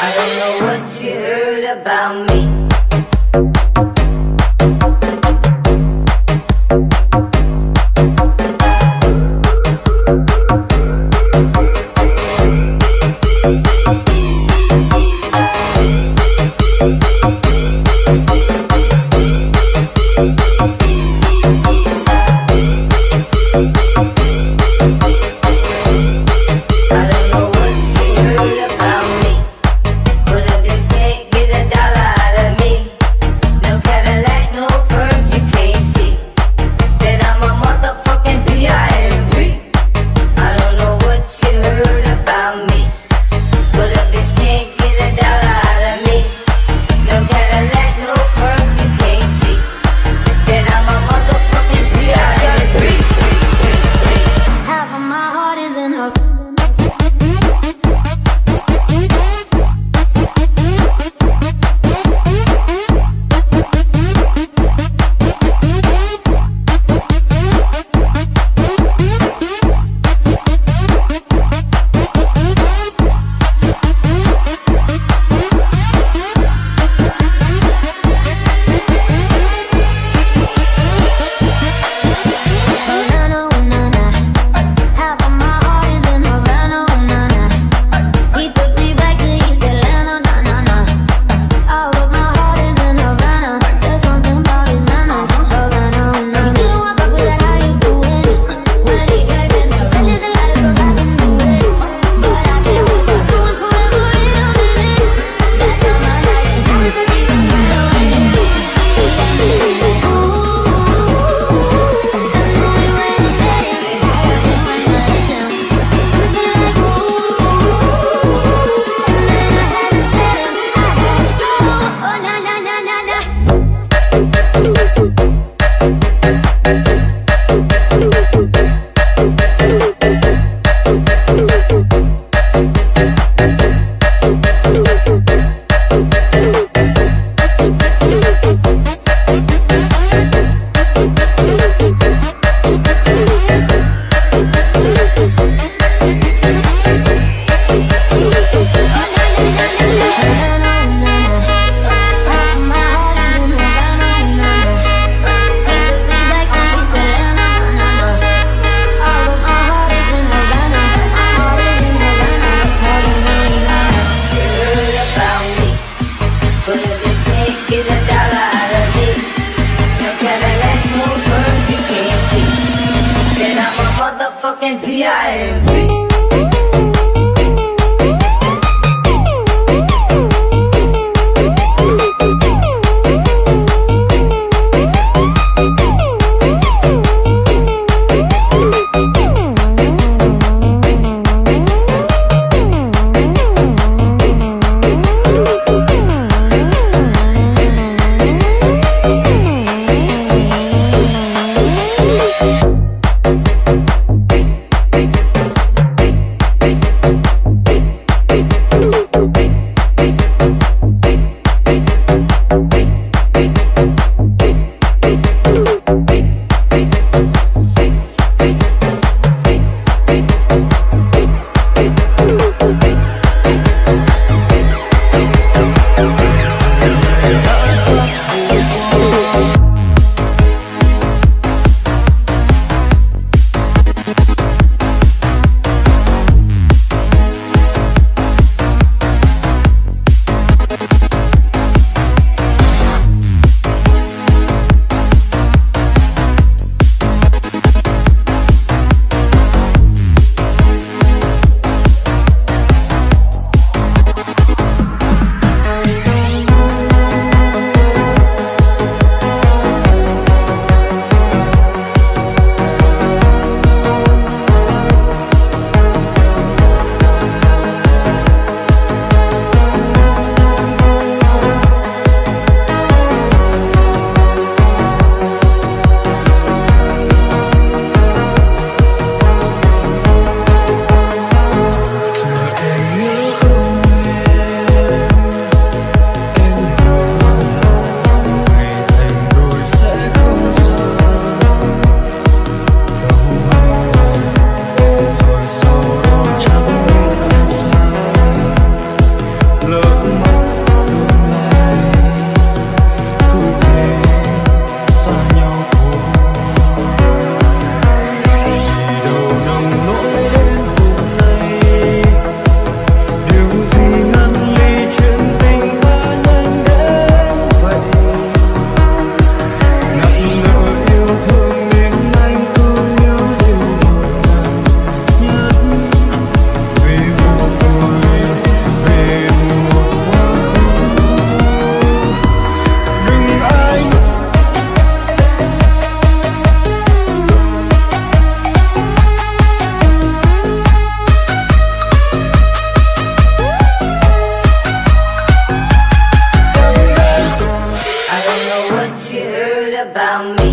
I don't know what you heard about me. Motherfucking P.I.M.P. about me.